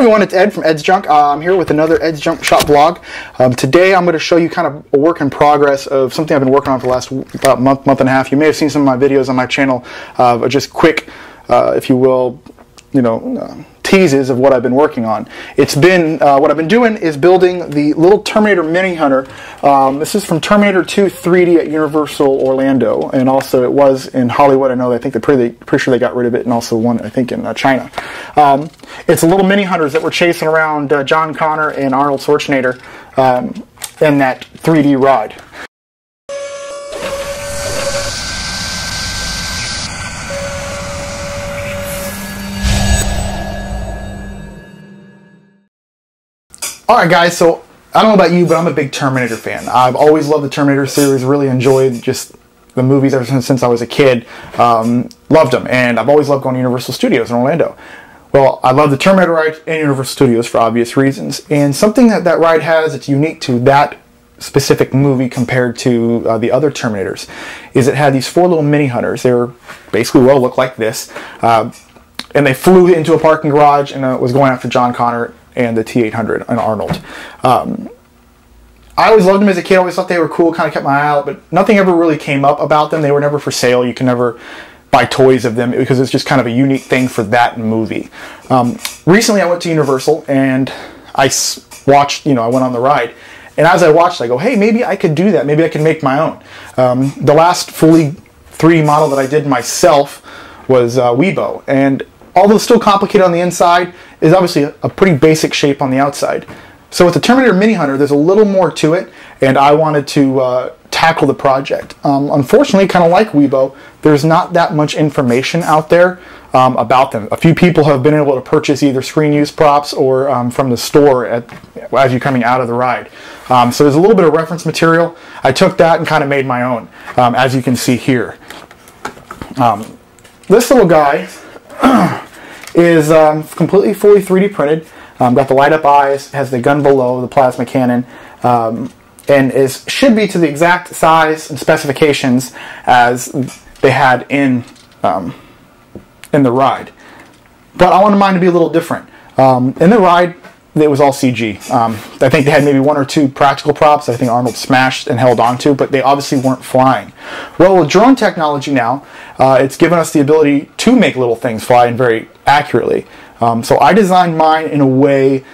everyone, it's Ed from Ed's Junk. I'm here with another Ed's Junk shop vlog. Today I'm going to show you kind of a work in progress of something I've been working on for the last about month and a half. You may have seen some of my videos on my channel, just quick, if you will, teases of what I've been working on. It's been, what I've been doing is building the little Terminator Mini-Hunter. This is from Terminator 2 3D at Universal Orlando, and also it was in Hollywood. I know, I think they're pretty sure they got rid of it, and also one, I think, in China. It's the little Mini-Hunters that were chasing around John Connor and Arnold Schwarzenegger in that 3D ride. Alright guys, so I don't know about you, but I'm a big Terminator fan. I've always loved the Terminator series, really enjoyed just the movies ever since I was a kid. Loved them, and I've always loved going to Universal Studios in Orlando. Well, I love the Terminator ride and Universal Studios for obvious reasons, and something that that ride has that's unique to that specific movie compared to the other Terminators is it had these four little mini-hunters. They were basically, well, looked like this, and they flew into a parking garage and was going after John Connor and the T-800 and Arnold. I always loved them as a kid. I always thought they were cool, kind of kept my eye out, but nothing ever really came up about them. They were never for sale. You can never buy toys of them because it's just kind of a unique thing for that movie. Recently I went to Universal and I watched, I went on the ride, and as I watched I go, hey, maybe I could do that. Maybe I can make my own. The last fully 3D model that I did myself was Weebo, and although still complicated on the inside, is obviously a pretty basic shape on the outside. So with the Terminator Mini-Hunter, there's a little more to it, and I wanted to tackle the project. Unfortunately, kind of like Weebo, there's not that much information out there about them. A few people have been able to purchase either screen use props or from the store as you're coming out of the ride. So there's a little bit of reference material. I took that and kind of made my own, as you can see here. This little guy is completely fully 3D printed. Got the light up eyes, has the gun below, the plasma cannon, and should be to the exact size and specifications as they had in the ride. But I wanted mine to be a little different. In the ride, it was all CG. I think they had maybe one or two practical props that I think Arnold smashed and held onto, but they obviously weren't flying. Well, with drone technology now, it's given us the ability to make little things fly and very accurately. So I designed mine in a way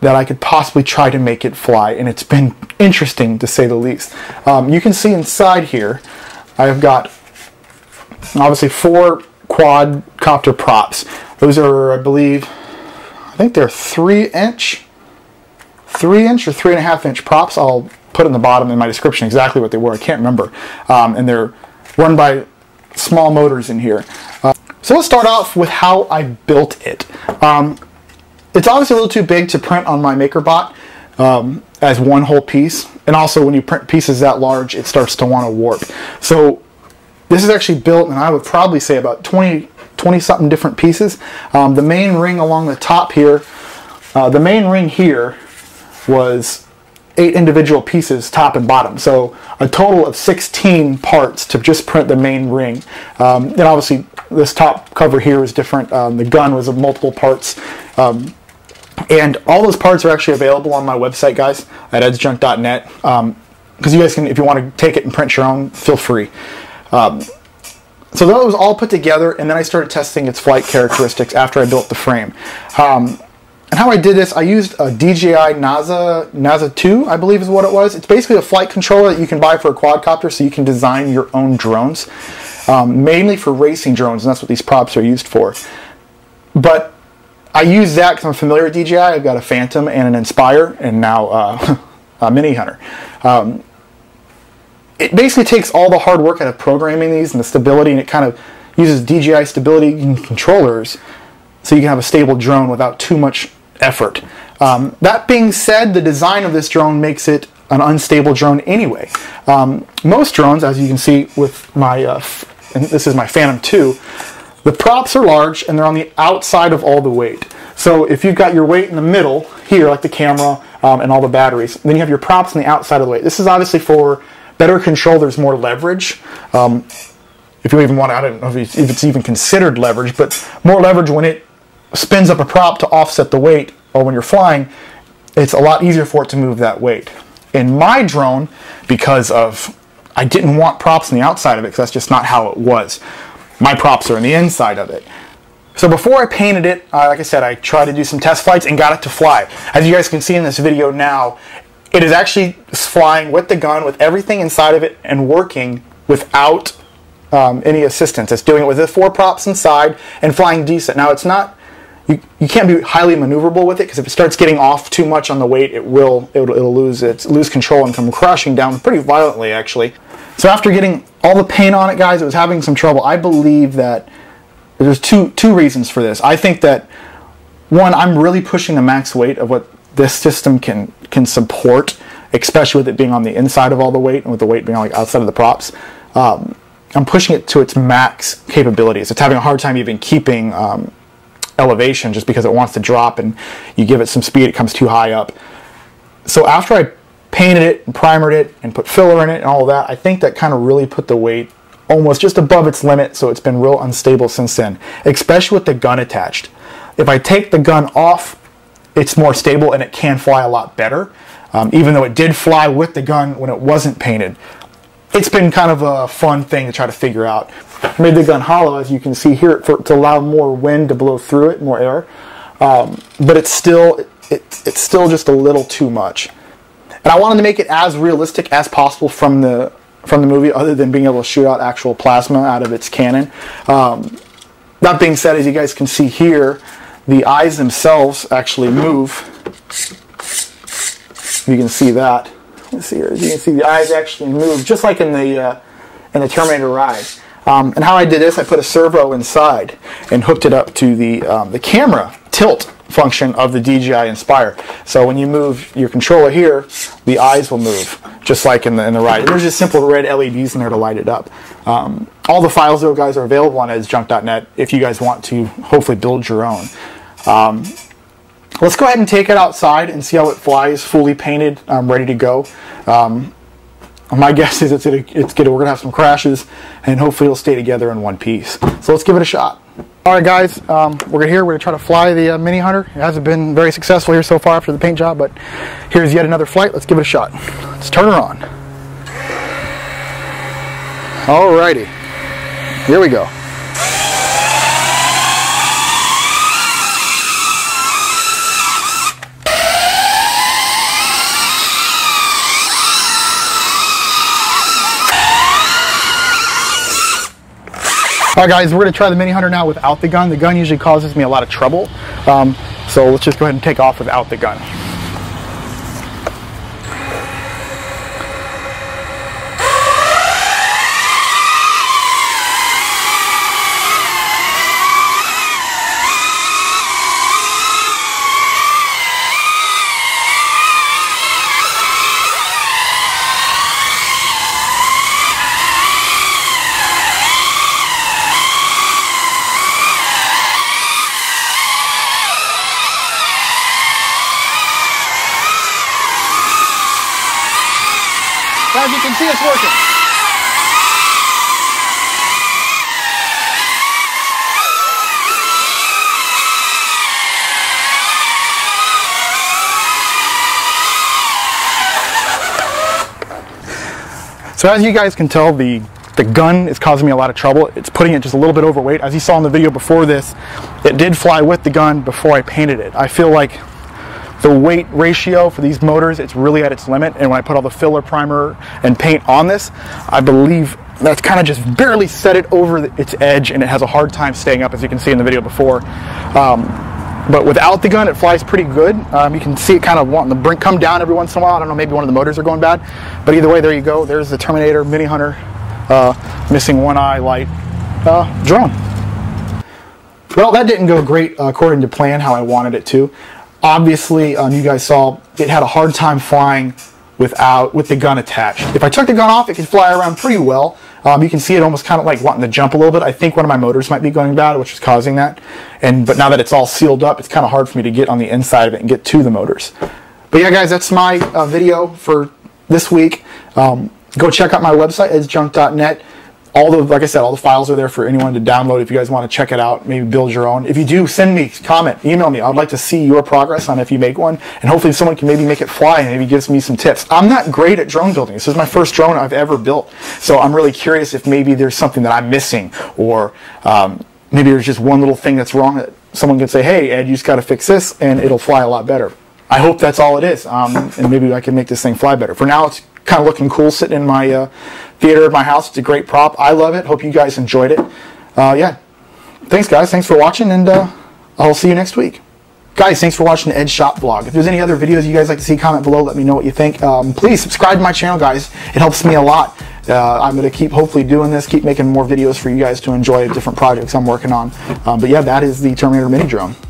that I could possibly try to make it fly, and it's been interesting to say the least. You can see inside here, I've got obviously four quadcopter props. Those are, I think they're 3-inch or 3.5-inch props. I'll put in the bottom in my description exactly what they were. I can't remember. And they're run by small motors in here. So let's start off with how I built it. It's obviously a little too big to print on my MakerBot as one whole piece. And also when you print pieces that large, it starts to want to warp. So this is actually built, and I would probably say about 20-something different pieces. The main ring along the top here, the main ring here was 8 individual pieces top and bottom, so a total of 16 parts to just print the main ring. And obviously this top cover here is different. The gun was of multiple parts, and all those parts are actually available on my website, guys, at edsjunk.net, because you guys can, if you want to take it and print your own, feel free. So that was all put together, and then I started testing its flight characteristics after I built the frame. And how I did this, I used a DJI Naza 2, I believe is what it was. It's basically a flight controller that you can buy for a quadcopter, so you can design your own drones, mainly for racing drones, and that's what these props are used for. But I use that because I'm familiar with DJI. I've got a Phantom and an Inspire, and now a Mini-Hunter. It basically takes all the hard work out of programming these and the stability, and it kind of uses DJI stability controllers so you can have a stable drone without too much effort. That being said, the design of this drone makes it an unstable drone anyway. Most drones, as you can see with my, and this is my Phantom 2, the props are large and they're on the outside of all the weight. So if you've got your weight in the middle here, like the camera and all the batteries, then you have your props on the outside of the weight. This is obviously for better control, there's more leverage. If you even want to, I don't know if it's even considered leverage, but more leverage when it spins up a prop to offset the weight or when you're flying, it's a lot easier for it to move that weight. In my drone, because of, I didn't want props on the outside of it because that's just not how it was. My props are in the inside of it. So before I painted it, like I said, I tried to do some test flights and got it to fly. As you guys can see in this video now, it is actually flying with the gun, with everything inside of it, and working without any assistance. It's doing it with the four props inside and flying decent. Now it's not, you can't be highly maneuverable with it, because if it starts getting off too much on the weight, it'll lose control and come crashing down pretty violently, actually. So after getting all the paint on it, guys, it was having some trouble. I believe that there's two reasons for this. I think that, one, I'm really pushing the max weight of what this system can support, especially with it being on the inside of all the weight and with the weight being on, like, outside of the props. I'm pushing it to its max capabilities. It's having a hard time even keeping elevation, just because it wants to drop, and you give it some speed, it comes too high up. So after I painted it and primered it and put filler in it and all of that, I think that kind of really put the weight almost just above its limit, so it's been real unstable since then, especially with the gun attached. If I take the gun off, it's more stable and it can fly a lot better, even though it did fly with the gun when it wasn't painted. It's been kind of a fun thing to try to figure out. I made the gun hollow, as you can see here, to allow more wind to blow through it, more air, but it's still just a little too much. And I wanted to make it as realistic as possible from the movie, other than being able to shoot out actual plasma out of its cannon. That being said, as you guys can see here, the eyes themselves actually move. You can see that. Let's see here. As you can see, the eyes actually move, just like in the Terminator ride. And how I did this, I put a servo inside and hooked it up to the camera tilt function of the DJI Inspire. So when you move your controller here, the eyes will move, just like in the ride. There's just simple red LEDs in there to light it up. All the files, though, guys, are available on edsjunk.net if you guys want to hopefully build your own. Let's go ahead and take it outside and see how it flies, fully painted, ready to go. My guess is we're gonna have some crashes, and hopefully it'll stay together in one piece. So let's give it a shot. All right, guys, we're gonna try to fly the Mini-Hunter. It hasn't been very successful here so far after the paint job, but here's yet another flight. Let's give it a shot. Let's turn her on. Alrighty, here we go. Alright, guys, we're going to try the Mini-Hunter now without the gun. The gun usually causes me a lot of trouble, so let's just go ahead and take off without the gun. As you can see, it's working. So as you guys can tell, the gun is causing me a lot of trouble. It's putting it just a little bit overweight. As you saw in the video before this, it did fly with the gun before I painted it. I feel like the weight ratio for these motors, it's really at its limit, and when I put all the filler, primer, and paint on this, I believe that's kind of just barely set it over its edge, and it has a hard time staying up, as you can see in the video before. But without the gun, it flies pretty good. You can see it kind of wanting to come down every once in a while. I don't know, maybe one of the motors are going bad, but either way, there you go. There's the Terminator Mini-Hunter missing one eye light drone. Well, that didn't go great according to plan, how I wanted it to. Obviously, you guys saw it had a hard time flying with the gun attached. If I took the gun off, it could fly around pretty well. You can see it almost kind of like wanting to jump a little bit. I think one of my motors might be going bad, which is causing that. But now that it's all sealed up, it's kind of hard for me to get on the inside of it and get to the motors. But yeah, guys, that's my video for this week. Go check out my website, edsjunk.net. all the, like I said, all the files are there for anyone to download if you guys want to check it out, maybe build your own. If you do, send me, comment, email me. I would like to see your progress on if you make one, and hopefully someone can maybe make it fly and maybe gives me some tips. I'm not great at drone building. This is my first drone I've ever built, so I'm really curious if maybe there's something that I'm missing, or maybe there's just one little thing that's wrong that someone can say, hey, Ed, you just got to fix this, and it'll fly a lot better. I hope that's all it is, and maybe I can make this thing fly better. For now, it's kind of looking cool sitting in my theater at my house. It's a great prop. I love it. Hope you guys enjoyed it. Yeah. Thanks, guys. Thanks for watching, and I'll see you next week. Guys, thanks for watching the Ed's Shop vlog. If there's any other videos you guys like to see, comment below. Let me know what you think. Please subscribe to my channel, guys. It helps me a lot. I'm going to keep hopefully doing this, keep making more videos for you guys to enjoy, different projects I'm working on. But yeah, that is the Terminator mini drone.